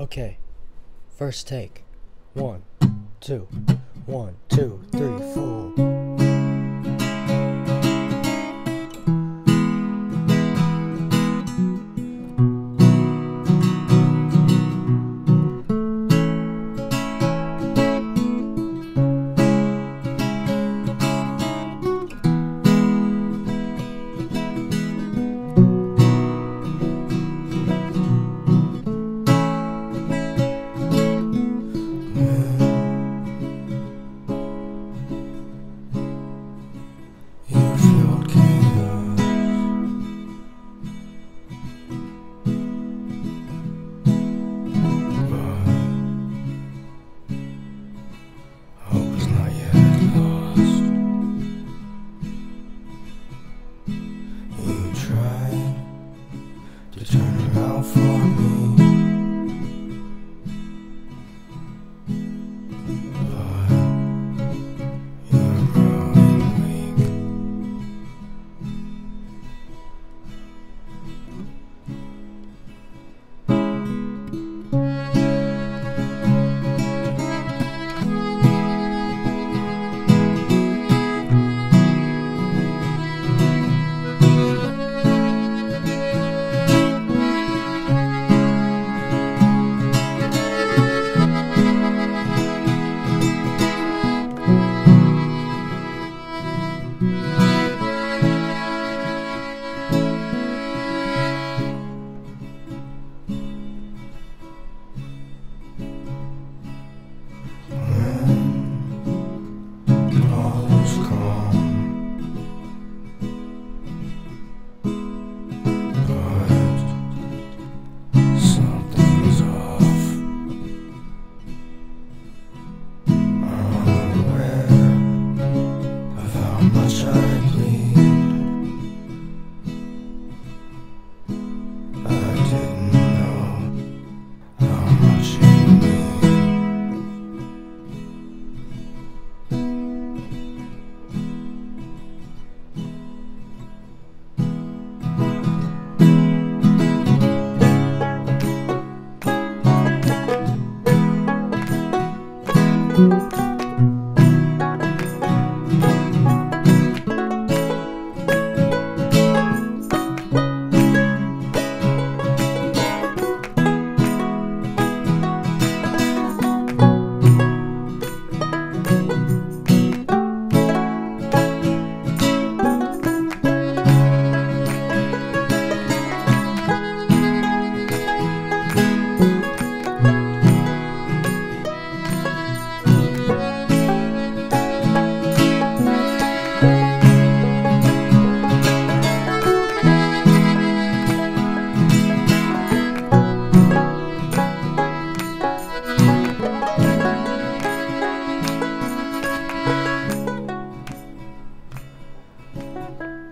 Okay, first take. 1, 2, 1, 2, 3, 4. Turn around for me, but you're growing weak.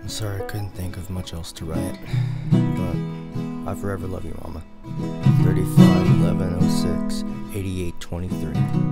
I'm sorry I couldn't think of much else to write, but I forever love you, Mama. 35, 11, 06, 88, 23.